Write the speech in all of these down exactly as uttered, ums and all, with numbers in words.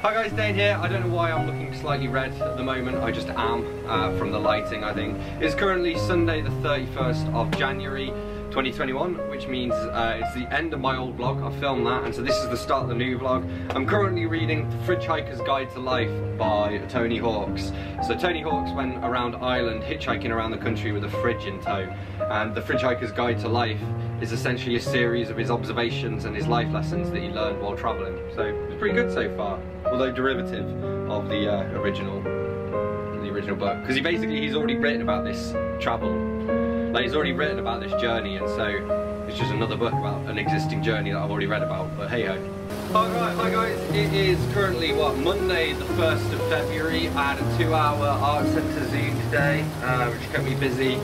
Hi guys, Dane here. I don't know why I'm looking slightly red at the moment, I just am, uh, from the lighting I think. It's currently Sunday the thirty-first of January twenty twenty-one, which means uh, it's the end of my old vlog. I filmed that, and so this is the start of the new vlog. I'm currently reading Fridge Hiker's Guide to Life by Tony Hawks. So Tony Hawks went around Ireland hitchhiking around the country with a fridge in tow, and the Fridge Hiker's Guide to Life is essentially a series of his observations and his life lessons that he learned while travelling. So it's pretty good so far, although derivative of the uh, original, the original book, because he basically he's already written about this travel, like he's already written about this journey, and so it's just another book about an existing journey that I've already read about. But hey ho. Alright, hi guys, it is currently what, Monday the first of February. I had a two hour art centre zoo today, uh, which kept me busy.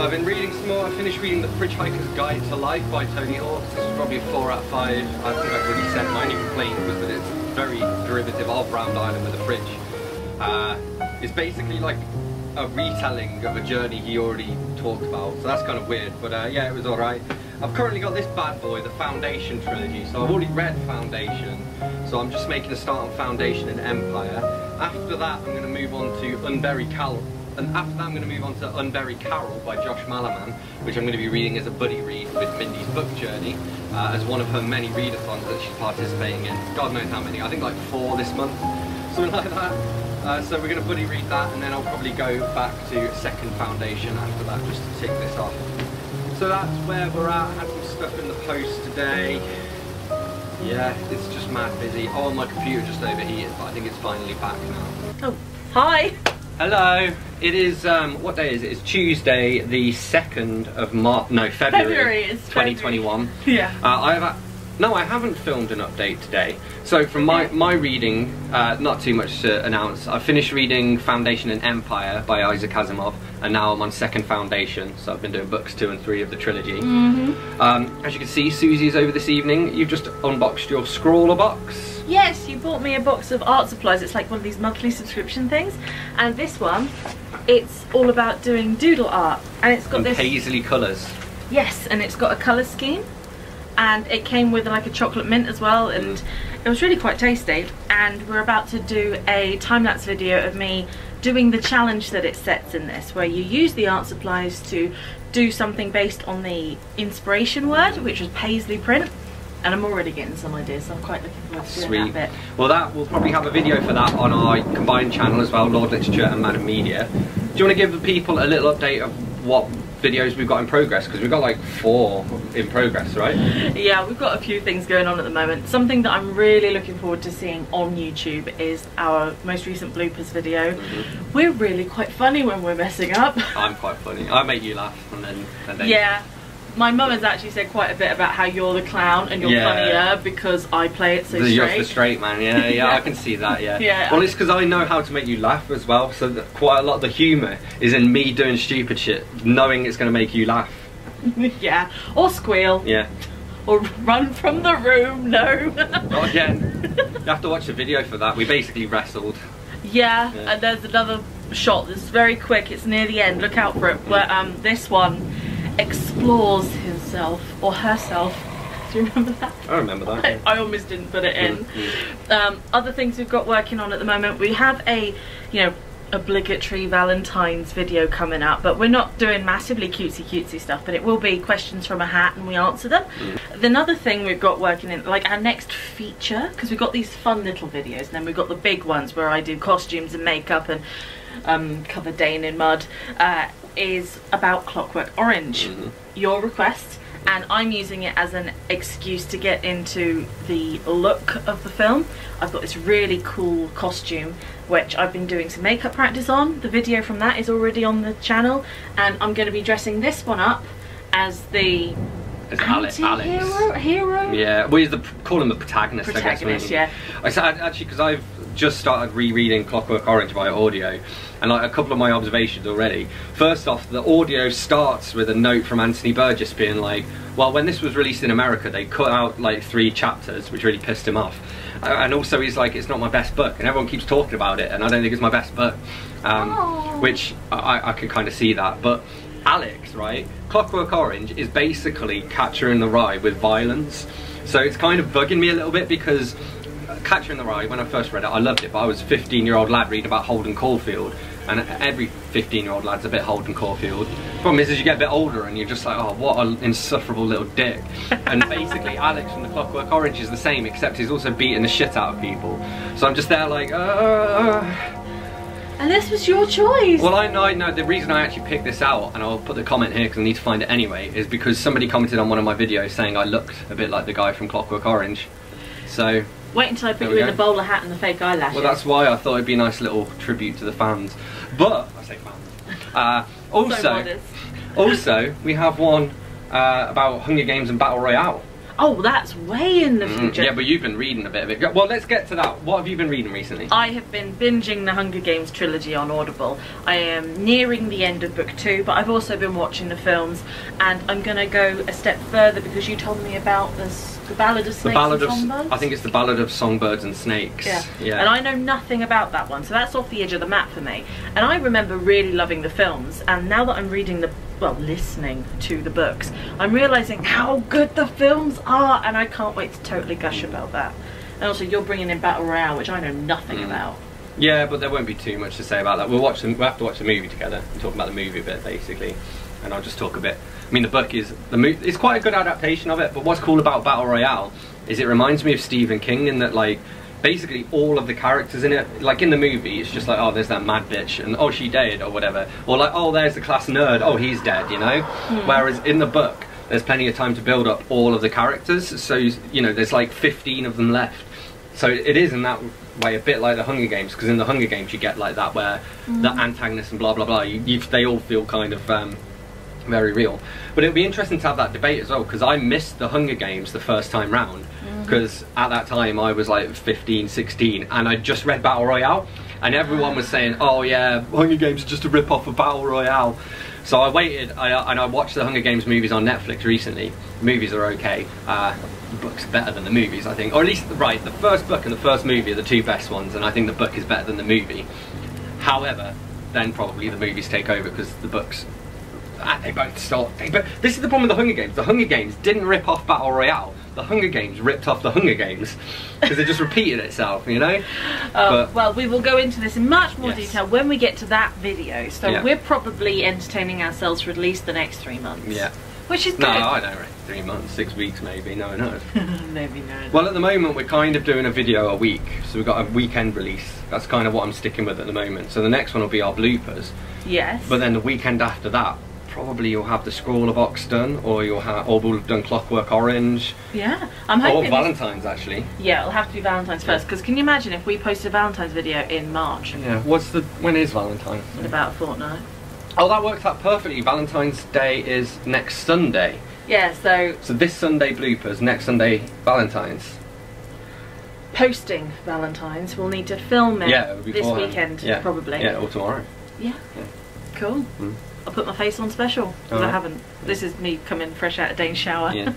I've been reading some more. I finished reading The Fridge Hiker's Guide to Life by Tony Hawks. This is probably four out of five. I think I've already said my only complaint was that it's very derivative of Round Island with a Fridge. Uh, it's basically like a retelling of a journey he already talked about, so that's kind of weird, but uh, yeah, it was alright. I've currently got this bad boy, the Foundation Trilogy, so I've already read Foundation, so I'm just making a start on Foundation and Empire. After that, I'm going to move on to Unbury Carol, and after that I'm going to move on to Unbury Carol by Josh Malerman, which I'm going to be reading as a buddy read with Mindy's Book Journey, uh, as one of her many readathons that she's participating in. God knows how many, I think like four this month, something like that. Uh, so we're going to buddy read that, and then I'll probably go back to Second Foundation after that, just to tick this off. So that's where we're at. I had some stuff in the post today. Yeah, it's just mad busy. Oh, my computer just overheated, but I think it's finally back now. Oh, hi! Hello! It is, um, what day is it? It's Tuesday the second of March, no, February, February is twenty twenty-one. February. Yeah. Uh, I have no, I haven't filmed an update today. So from my, my reading, uh, not too much to announce. I finished reading Foundation and Empire by Isaac Asimov, and now I'm on Second Foundation, so I've been doing books two and three of the trilogy. Mm-hmm. Um, as you can see, Susie's over this evening. You've just unboxed your Scrawler box. Yes, you bought me a box of art supplies. It's like one of these monthly subscription things, and this one, it's all about doing doodle art, and it's got and this... paisley colours. Yes, and it's got a colour scheme. And it came with like a chocolate mint as well, and it was really quite tasty. And we're about to do a time-lapse video of me doing the challenge that it sets in this, where you use the art supplies to do something based on the inspiration word, which was paisley print. And I'm already getting some ideas, so I'm quite looking forward to doing that bit. Well, that we'll probably have a video for that on our combined channel as well, Lord Literature and Madam Media. Do you want to give the people a little update of what videos we've got in progress, because we've got like four in progress, right? Yeah, we've got a few things going on at the moment. Something that I'm really looking forward to seeing on YouTube is our most recent bloopers video. Mm-hmm. We're really quite funny when we're messing up. I'm quite funny. I make you laugh, and then, and then yeah. My mum has actually said quite a bit about how you're the clown and you're yeah. funnier because I play it so you're straight. You're the straight man, yeah, yeah, yeah, I can see that, yeah. yeah. Well, it's because I know how to make you laugh as well, so that quite a lot of the humour is in me doing stupid shit, knowing it's going to make you laugh. Yeah, or squeal. Yeah. Or run from the room, no. Not again. You have to watch the video for that, we basically wrestled. Yeah, yeah, and there's another shot that's very quick, it's near the end, look out for it, but um, this one explores himself or herself. Do you remember that? I remember that. Yeah. I, I almost didn't put it in. Mm-hmm. Um, other things we've got working on at the moment, we have a, you know, obligatory Valentine's video coming up, but we're not doing massively cutesy cutesy stuff, but it will be questions from a hat and we answer them. Mm. Another thing we've got working in, like our next feature, because we've got these fun little videos, and then we've got the big ones where I do costumes and makeup and um, cover Dane in mud, uh, is about Clockwork Orange. Mm-hmm. Your request, and I'm using it as an excuse to get into the look of the film. I've got this really cool costume which I've been doing some makeup practice on. The video from that is already on the channel, and I'm going to be dressing this one up as the anti-hero? Hero? Yeah, we well, call him the protagonist, protagonist I guess. Protagonist, yeah. I, actually, because I've just started rereading Clockwork Orange by audio, and like a couple of my observations already. First off, the audio starts with a note from Anthony Burgess being like, well, when this was released in America, they cut out like three chapters, which really pissed him off. And also he's like, it's not my best book, and everyone keeps talking about it, and I don't think it's my best book. Um, oh. Which I, I can kind of see that, but Alex, right? Clockwork Orange is basically Catcher in the Rye with violence. So it's kind of bugging me a little bit, because Catcher in the Rye, when I first read it, I loved it, but I was a fifteen year old lad reading about Holden Caulfield, and every fifteen year old lad's a bit Holden Caulfield. Problem is, as you get a bit older and you're just like, oh, what an insufferable little dick. And basically Alex from the Clockwork Orange is the same, except he's also beating the shit out of people. So I'm just there like, uh... And this was your choice. Well, I know, I know the reason I actually picked this out, and I'll put the comment here because I need to find it anyway, is because somebody commented on one of my videos saying I looked a bit like the guy from Clockwork Orange. So wait until I put you in the bowler hat and the fake eyelashes. Well, that's why I thought it'd be a nice little tribute to the fans. But I say fans. Uh, also, so modest. Also, we have one uh, about Hunger Games and Battle Royale. Oh, that's way in the future. Mm, yeah, but you've been reading a bit of it. Well, let's get to that. What have you been reading recently? I have been binging the Hunger Games trilogy on Audible. I am nearing the end of book two, but I've also been watching the films, and I'm going to go a step further because you told me about this, The Ballad of Snakes the Ballad and of, Songbirds? I think it's The Ballad of Songbirds and Snakes. Yeah. yeah, and I know nothing about that one, so that's off the edge of the map for me. And I remember really loving the films, and now that I'm reading the well, listening to the books, I'm realising how good the films are, and I can't wait to totally gush about that. And also, you're bringing in Battle Royale, which I know nothing mm. about. Yeah, but there won't be too much to say about that. We'll watch them. We'll have to watch the movie together and talk about the movie a bit, basically. And I'll just talk a bit. I mean, the book is the mo it's quite a good adaptation of it. But what's cool about Battle Royale is it reminds me of Stephen King in that, like, basically all of the characters in it, like in the movie, it's just like, oh, there's that mad bitch, and oh, she dead, or whatever, or like, oh, there's the class nerd, oh, he's dead, you know. Mm. Whereas in the book, there's plenty of time to build up all of the characters, so you know there's like fifteen of them left. So it is in that way a bit like the Hunger Games, because in the Hunger Games you get like that where mm. the antagonists and blah blah blah, you, you, they all feel kind of um, very real. But it'd be interesting to have that debate as well, because I missed the Hunger Games the first time round. Because at that time I was like fifteen, sixteen, and I just read Battle Royale, and everyone was saying, oh yeah, Hunger Games is just a rip-off of Battle Royale. So I waited, I, and I watched the Hunger Games movies on Netflix recently. The movies are okay, uh, the book's better than the movies, I think. Or at least, right, the first book and the first movie are the two best ones, and I think the book is better than the movie. However, then probably the movies take over, because the books, ah, they both start, but this is the problem with the Hunger Games. The Hunger Games didn't rip off Battle Royale. The Hunger Games ripped off the Hunger Games, because it just repeated itself, you know? Um, but, well, we will go into this in much more yes. detail when we get to that video, so yeah. we're probably entertaining ourselves for at least the next three months. Yeah. Which is good. No, I don't reckon three months, six weeks maybe, no, no. Maybe not. Well, at the moment, we're kind of doing a video a week, so we've got a weekend release. That's kind of what I'm sticking with at the moment. So the next one will be our bloopers. Yes. But then the weekend after that, probably you'll have the Scrawler box done, or you'll have, or we'll have done Clockwork Orange. Yeah, I'm hoping. Or Valentine's actually. Yeah, it'll have to be Valentine's yeah. first, because can you imagine if we posted a Valentine's video in March? Yeah. What's the when is Valentine's? In about a fortnight. Oh, that works out perfectly. Valentine's Day is next Sunday. Yeah. So. So this Sunday bloopers, next Sunday Valentine's. Posting Valentine's, we'll need to film it. Yeah, this weekend yeah. probably. Yeah, or tomorrow. Yeah. yeah. Cool. Mm. I'll put my face on special, because right. I haven't. This is me coming fresh out of Dane's shower. Yeah.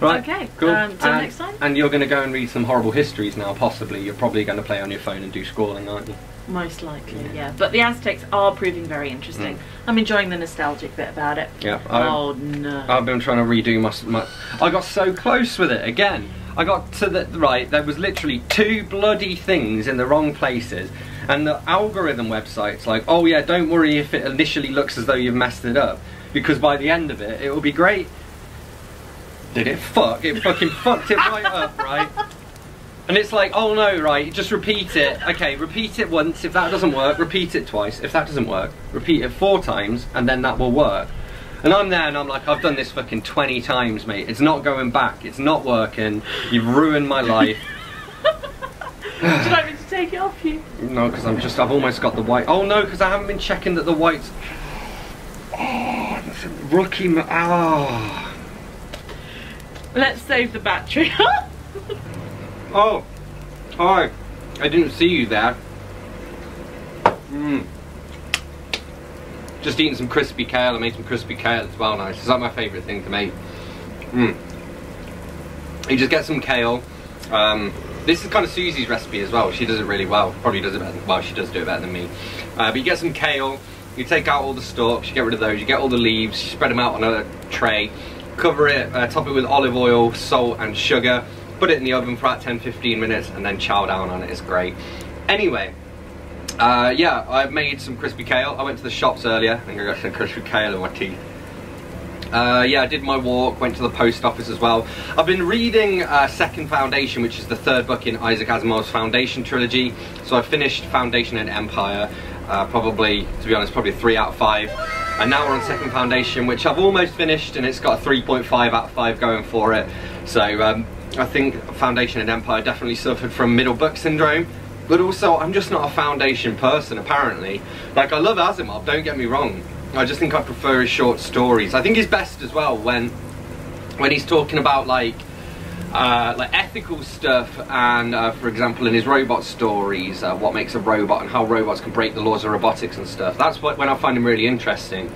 Right, okay, cool. Um, till next time. And you're going to go and read some Horrible Histories now, possibly. You're probably going to play on your phone and do scrolling, aren't you? Most likely, yeah. yeah. But the Aztecs are proving very interesting. Mm. I'm enjoying the nostalgic bit about it. Yeah. I, oh, no. I've been trying to redo my, my... I got so close with it again. I got to the... Right, there was literally two bloody things in the wrong places. And the algorithm website's like, oh yeah, don't worry if it initially looks as though you've messed it up, because by the end of it, it will be great. Did it fuck? It fucking fucked it right up, right? And it's like, oh no, right, just repeat it. Okay, repeat it once. If that doesn't work, repeat it twice. If that doesn't work, repeat it four times, and then that will work. And I'm there and I'm like, I've done this fucking twenty times, mate. It's not going back. It's not working. You've ruined my life. Would you like me to take it off you? No, because I'm just, I've almost got the white. Oh no, because I haven't been checking that the white's. Oh, that's a rookie. Oh. Let's save the battery. Oh, alright. Oh, I didn't see you there. Mmm. Just eating some crispy kale. I made some crispy kale as well, nice. It's like my favourite thing to make. Mmm. You just get some kale. Um. This is kind of Susie's recipe as well. She does it really well. Probably does it better than, well, she does do it better than me. Uh, but you get some kale, you take out all the stalks, you get rid of those, you get all the leaves, you spread them out on a tray, cover it, uh, top it with olive oil, salt and sugar, put it in the oven for about ten to fifteen minutes, and then chow down on it. It's great. Anyway, uh, yeah, I've made some crispy kale. I went to the shops earlier. I think I got some crispy kale in my tea. Uh, yeah, I did my walk, went to the post office as well. I've been reading uh, Second Foundation, which is the third book in Isaac Asimov's Foundation Trilogy. So I finished Foundation and Empire, uh, probably, to be honest, probably three out of five. And now we're on Second Foundation, which I've almost finished, and it's got a three point five out of five going for it. So um, I think Foundation and Empire definitely suffered from middle book syndrome. But also, I'm just not a Foundation person, apparently. Like, I love Asimov, don't get me wrong. I just think I prefer his short stories. I think he's best as well when when he's talking about like uh, like ethical stuff, and uh, for example in his robot stories, uh, what makes a robot and how robots can break the laws of robotics and stuff. That's what when I find him really interesting.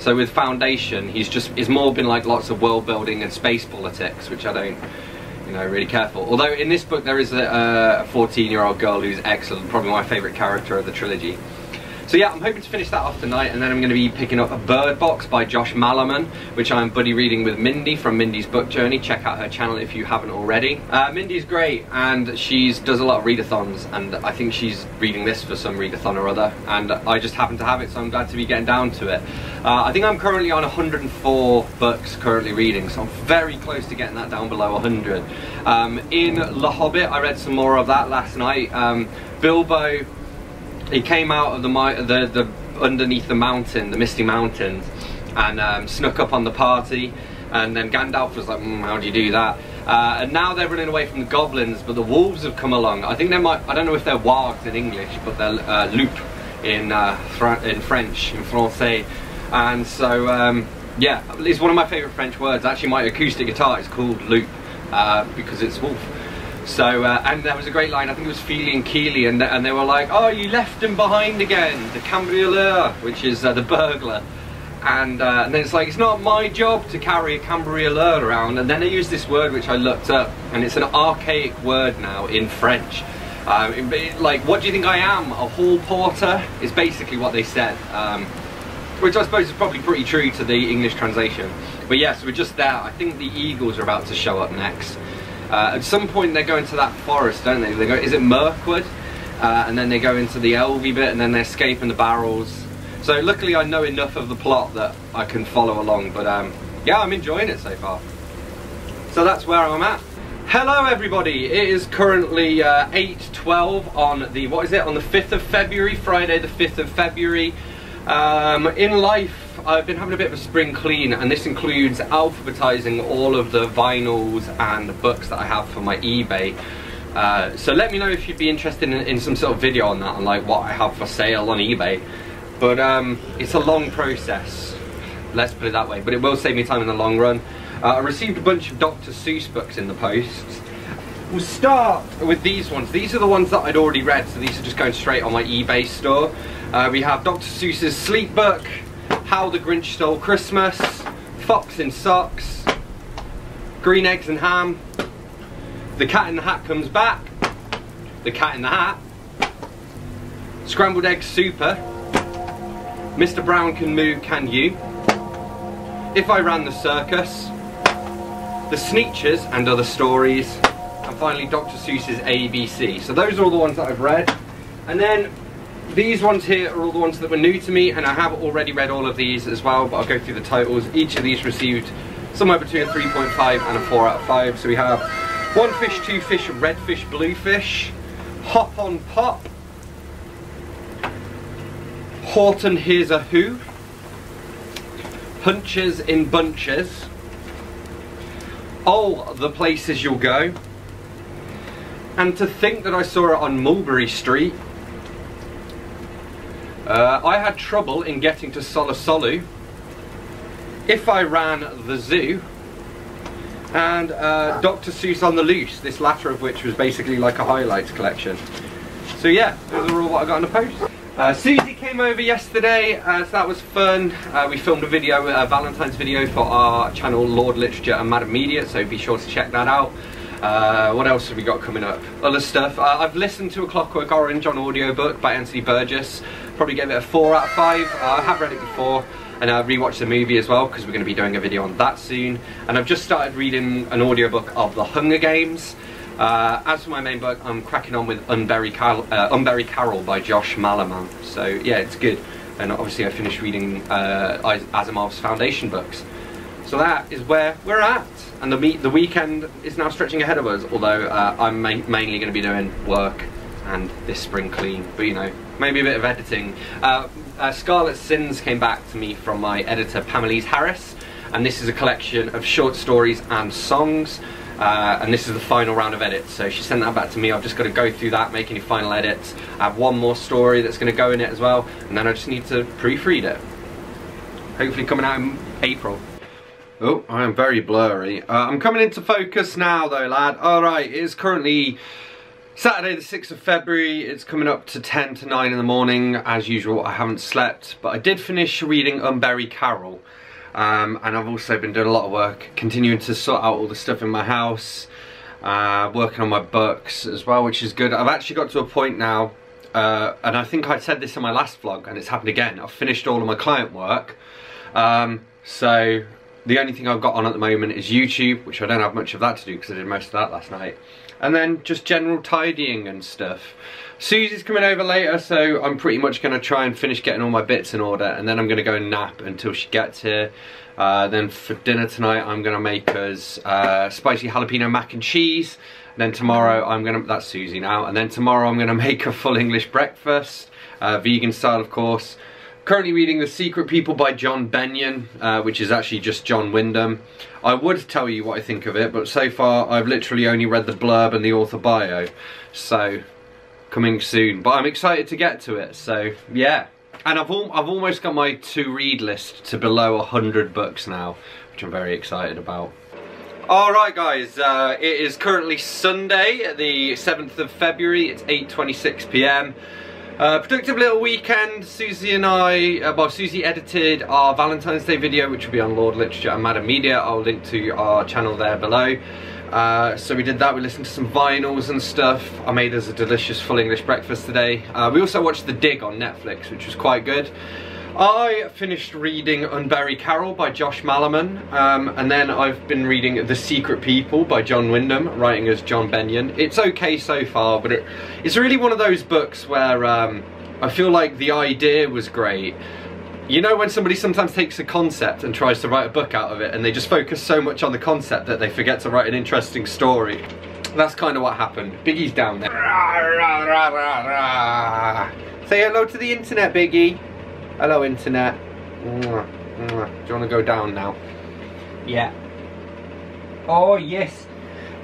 So with Foundation, he's just he's more been like lots of world building and space politics, which I don't you know really care for. Although in this book there is a fourteen-year-old girl who's excellent, probably my favourite character of the trilogy. So yeah, I'm hoping to finish that off tonight, and then I'm going to be picking up a Bird Box by Josh Malerman, which I'm buddy reading with Mindy from Mindy's Book Journey. Check out her channel if you haven't already. Uh, Mindy's great, and she does a lot of readathons, and I think she's reading this for some readathon or other, and I just happen to have it, so I'm glad to be getting down to it. Uh, I think I'm currently on one hundred and four books currently reading, so I'm very close to getting that down below one hundred. Um, in The Hobbit, I read some more of that last night. Um, Bilbo... He came out of the, the, the underneath the mountain, the Misty Mountains, and um, snuck up on the party, and then Gandalf was like, mm, how do you do that? Uh, and now they're running away from the goblins, but the wolves have come along. I think they might, I don't know if they're wargs in English, but they're uh, loup in, uh, Fran in French, in Francais. And so, um, yeah, it's one of my favourite French words. Actually, my acoustic guitar is called loup, uh, because it's wolf. So, uh, and there was a great line, I think it was Feely and Keely, and, th and they were like, oh, you left him behind again, the cambrioleur, which is uh, the burglar. And, uh, and then it's like, it's not my job to carry a cambrioleur around. And then they used this word, which I looked up, and it's an archaic word now in French. Um, it, it, like, what do you think I am, a hall porter? Is basically what they said, um, which I suppose is probably pretty true to the English translation. But yes, yeah, so we're just there. I think the eagles are about to show up next. Uh, at some point they go into that forest, don't they? They go, is it Mirkwood? Uh, and then they go into the elvy bit, and then they escape in the barrels. So luckily I know enough of the plot that I can follow along, but um, yeah, I'm enjoying it so far. So that's where I'm at. Hello everybody, it is currently uh, eight twelve on the, what is it, on the fifth of February, Friday the fifth of February. Um, in life, I've been having a bit of a spring clean, and this includes alphabetizing all of the vinyls and the books that I have for my eBay. Uh, so let me know if you'd be interested in, in some sort of video on that, on like what I have for sale on eBay. But um, it's a long process, let's put it that way, but it will save me time in the long run. Uh, I received a bunch of Doctor Seuss books in the post. We'll start with these ones. These are the ones that I'd already read, so these are just going straight on my eBay store. Uh, we have Doctor Seuss's Sleep Book, How the Grinch Stole Christmas, Fox in Socks, Green Eggs and Ham, The Cat in the Hat Comes Back, The Cat in the Hat, Scrambled Egg Super, Mister Brown Can Moo Can You, If I Ran the Circus, The Sneetches and Other Stories, and finally Doctor Seuss's A B C. So those are all the ones that I've read, and then these ones here are all the ones that were new to me, and I have already read all of these as well, but I'll go through the titles. Each of these received somewhere between a three point five and a four out of five. So we have One Fish, Two Fish, Red Fish, Blue Fish, Hop on Pop, Horton Here's a Who, Hunches in Bunches, All the Places You'll Go, and to think that I saw it on Mulberry Street. Uh, I Had Trouble in Getting to Solosolu, If I Ran the Zoo, and uh, Doctor Seuss on the Loose, this latter of which was basically like a highlights collection. So yeah, those are all what I got on the post. Uh, Susie came over yesterday, uh, so that was fun. Uh, we filmed a video, a Valentine's video for our channel Lord Literature and Madam Media, so be sure to check that out. Uh, what else have we got coming up? Other stuff. Uh, I've listened to A Clockwork Orange on audiobook by Anthony Burgess. Probably gave it a four out of five. Uh, I have read it before. and I rewatched the movie as well because we're going to be doing a video on that soon. And I've just started reading an audiobook of The Hunger Games. Uh, as for my main book, I'm cracking on with Unbury Carol, uh, Unbury Carol by Josh Malerman. So yeah, it's good. And obviously I finished reading uh, Asimov's Foundation books. So that is where we're at. And the, meet, the weekend is now stretching ahead of us, although uh, I'm ma mainly going to be doing work and this spring clean, but you know, maybe a bit of editing. Uh, uh, Scarlet Sins came back to me from my editor Pamela Harris, and this is a collection of short stories and songs, uh, and this is the final round of edits. So she sent that back to me. I've just got to go through that, make any final edits. I have one more story that's going to go in it as well, and then I just need to proofread it. Hopefully coming out in April. Oh, I am very blurry. Uh, I'm coming into focus now though, lad. Alright, it is currently Saturday the sixth of February. It's coming up to ten to nine in the morning. As usual, I haven't slept, but I did finish reading Unbury Carol. Um, and I've also been doing a lot of work, continuing to sort out all the stuff in my house, uh, working on my books as well, which is good. I've actually got to a point now, uh, and I think I said this in my last vlog, and it's happened again. I've finished all of my client work. Um, so... The only thing I've got on at the moment is YouTube, which I don't have much of that to do because I did most of that last night. And then just general tidying and stuff. Susie's coming over later, so I'm pretty much going to try and finish getting all my bits in order. And then I'm going to go and nap until she gets here. Uh, then for dinner tonight, I'm going to make us uh, spicy jalapeno mac and cheese. And then tomorrow, I'm going to... That's Susie now. And then tomorrow, I'm going to make a full English breakfast. Uh, vegan style, of course. Currently reading The Secret People by John Benyon, uh, which is actually just John Wyndham. I would tell you what I think of it, but so far I've literally only read the blurb and the author bio. So, coming soon. But I'm excited to get to it, so yeah. And I've, al I've almost got my to-read list to below one hundred books now, which I'm very excited about. Alright guys, uh, it is currently Sunday, the seventh of February, it's eight twenty-six p m. Uh, productive little weekend. Susie and I, uh, well, Susie edited our Valentine's Day video, which will be on Lord Literature and Madam Media. I'll link to our channel there below. Uh, so we did that, we listened to some vinyls and stuff. I made us a delicious full English breakfast today. Uh, we also watched The Dig on Netflix, which was quite good. I finished reading Unbury Carol by Josh Malerman, um, and then I've been reading The Secret People by John Wyndham, writing as John Benyon. It's okay so far, but it, it's really one of those books where um, I feel like the idea was great. You know when somebody sometimes takes a concept and tries to write a book out of it, and they just focus so much on the concept that they forget to write an interesting story? That's kind of what happened. Biggie's down there. Say hello to the internet, Biggie. Hello, internet. Mwah, mwah. Do you want to go down now? Yeah. Oh, yes.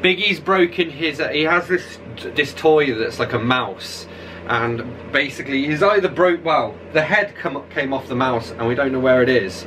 Biggie's broken his... Uh, he has this this toy that's like a mouse. And basically, he's either broke... Well, the head come, came off the mouse and we don't know where it is.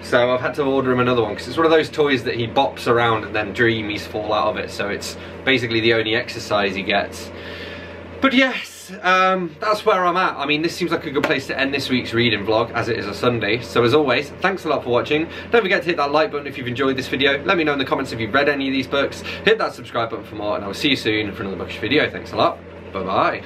So I've had to order him another one. Because it's one of those toys that he bops around and then dreamies fall out of it. So it's basically the only exercise he gets. But yes. Um, that's where I'm at. I mean, this seems like a good place to end this week's reading vlog, as it is a Sunday. So as always, thanks a lot for watching. Don't forget to hit that like button if you've enjoyed this video. Let me know in the comments if you've read any of these books. Hit that subscribe button for more, and I'll see you soon for another bookish video. Thanks a lot. Bye bye.